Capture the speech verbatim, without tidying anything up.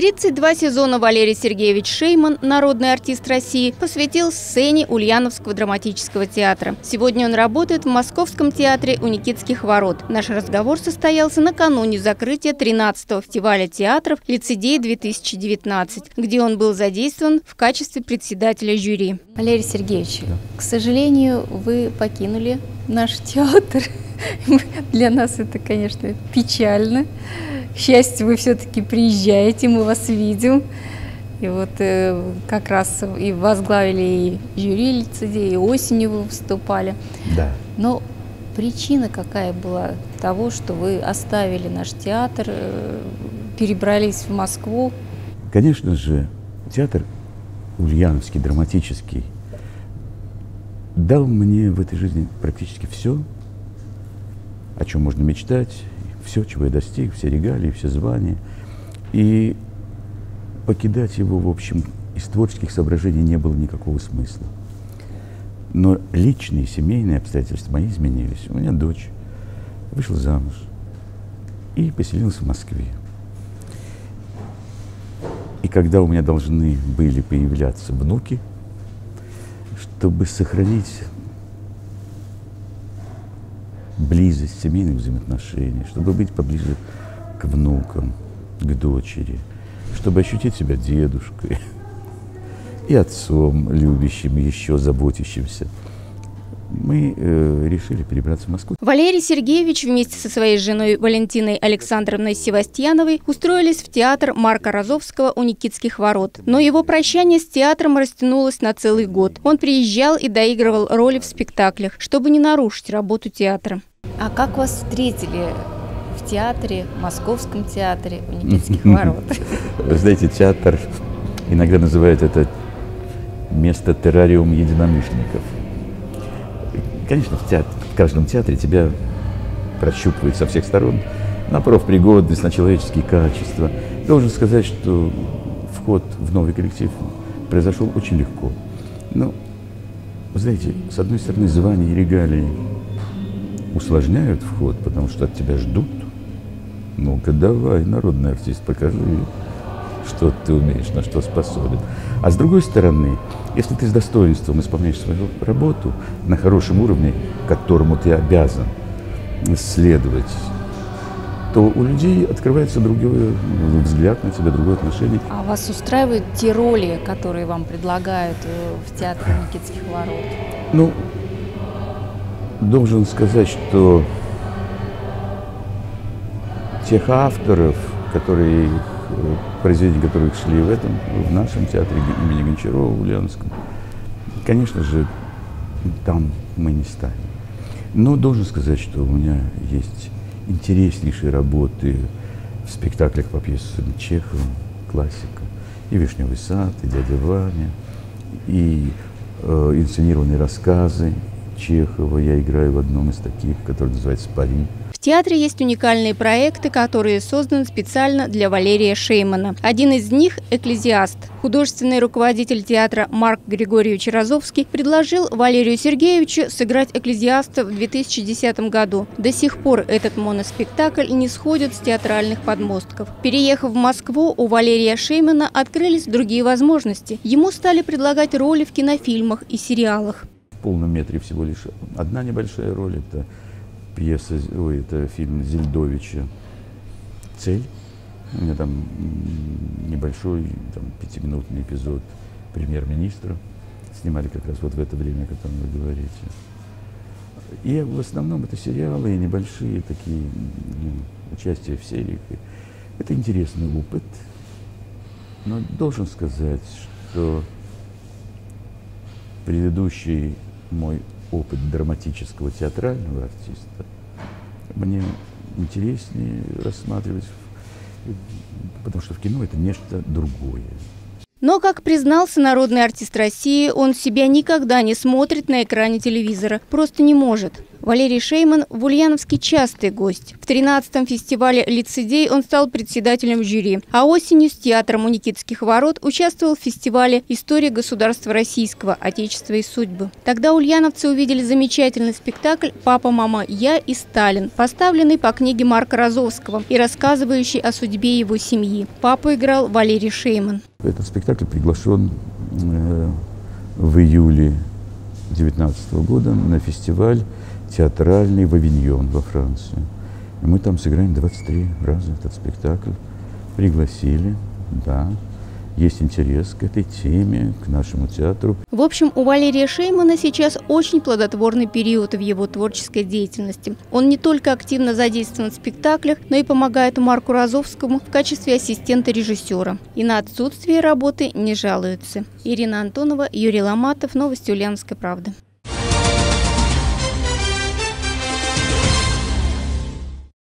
тридцать два сезона Валерий Сергеевич Шейман, народный артист России, посвятил сцене Ульяновского драматического театра. Сегодня он работает в Московском театре у Никитских ворот. Наш разговор состоялся накануне закрытия тринадцатого фестиваля театров «Лицедей-две тысячи девятнадцать», где он был задействован в качестве председателя жюри. Валерий Сергеевич, к сожалению, вы покинули наш театр. Для нас это, конечно, печально. К счастью, вы все-таки приезжаете, мы вас видим. И вот э, как раз и возглавили и жюри «Лицедей», и осенью вы выступали. Да. Но причина какая была того, что вы оставили наш театр, э, перебрались в Москву? Конечно же, театр Ульяновский, драматический, дал мне в этой жизни практически все, о чем можно мечтать, все, чего я достиг, все регалии, все звания. И покидать его, в общем, из творческих соображений не было никакого смысла. Но личные, семейные обстоятельства мои изменились. У меня дочь вышла замуж и поселилась в Москве. И когда у меня должны были появляться внуки, чтобы сохранить близость семейных взаимоотношений, чтобы быть поближе к внукам, к дочери, чтобы ощутить себя дедушкой и отцом, любящим, еще заботящимся, мы э, решили перебраться в Москву. Валерий Сергеевич вместе со своей женой Валентиной Александровной Севастьяновой устроились в театр Марка Розовского у Никитских ворот. Но его прощание с театром растянулось на целый год. Он приезжал и доигрывал роли в спектаклях, чтобы не нарушить работу театра. А как вас встретили в театре, в Московском театре у Никитских ворот? Вы знаете, театр иногда называют это место террариум единомышленников. Конечно, в, театр, в каждом театре тебя прощупывают со всех сторон на профпригодность, на человеческие качества. Должен сказать, что вход в новый коллектив произошел очень легко. Но, вы знаете, с одной стороны, звания и регалии усложняют вход, потому что от тебя ждут. Ну-ка, давай, народный артист, покажи, что ты умеешь, на что способен. А с другой стороны, если ты с достоинством исполняешь свою работу на хорошем уровне, которому ты обязан следовать, то у людей открывается другой взгляд на тебя, другое отношение. А вас устраивают те роли, которые вам предлагают в театре Никитских ворот? Ну, должен сказать, что тех авторов, которые... произведения которых шли в этом, в нашем театре имени Гончарова, в Ульяновском, конечно же, там мы не стали. Но должен сказать, что у меня есть интереснейшие работы в спектаклях по пьесам Чехова, классика, и «Вишневый сад», и «Дядя Ваня», и э, инсценированные рассказы Чехова. Я играю в одном из таких, который называется «Пари». В театре есть уникальные проекты, которые созданы специально для Валерия Шеймана. Один из них – «Экклезиаст». Художественный руководитель театра Марк Григорьевич Розовский предложил Валерию Сергеевичу сыграть «Экклезиаста» в две тысячи десятом году. До сих пор этот моноспектакль не сходит с театральных подмостков. Переехав в Москву, у Валерия Шеймана открылись другие возможности. Ему стали предлагать роли в кинофильмах и сериалах. В полном метре всего лишь одна небольшая роль – это пьеса, ой, это фильм Зельдовича «Цель». У меня там небольшой, там, пятиминутный эпизод премьер-министра. Снимали как раз вот в это время, о котором вы говорите. И в основном это сериалы и небольшие такие, ну, участия в сериях. Это интересный опыт. Но должен сказать, что предыдущий мой опыт драматического театрального артиста мне интереснее рассматривать, потому что в кино это нечто другое. Но, как признался народный артист России, он себя никогда не смотрит на экране телевизора. Просто не может. Валерий Шейман в Ульяновске частый гость. В тринадцатом фестивале «Лицедей» он стал председателем жюри. А осенью с театром у Никитских ворот участвовал в фестивале «История государства российского. Отечества и судьбы». Тогда ульяновцы увидели замечательный спектакль «Папа-мама. Я и Сталин», поставленный по книге Марка Розовского и рассказывающий о судьбе его семьи. Папу играл Валерий Шейман. Этот спектакль приглашен в июле две тысячи девятнадцатого года на фестиваль «Театральный в Авиньон» во Франции. И мы там сыграем двадцать три раза этот спектакль. Пригласили, да. Есть интерес к этой теме, к нашему театру. В общем, у Валерия Шеймана сейчас очень плодотворный период в его творческой деятельности. Он не только активно задействован в спектаклях, но и помогает Марку Розовскому в качестве ассистента режиссера. И на отсутствие работы не жалуются. Ирина Антонова, Юрий Ломатов. Новости Ульяновской правды.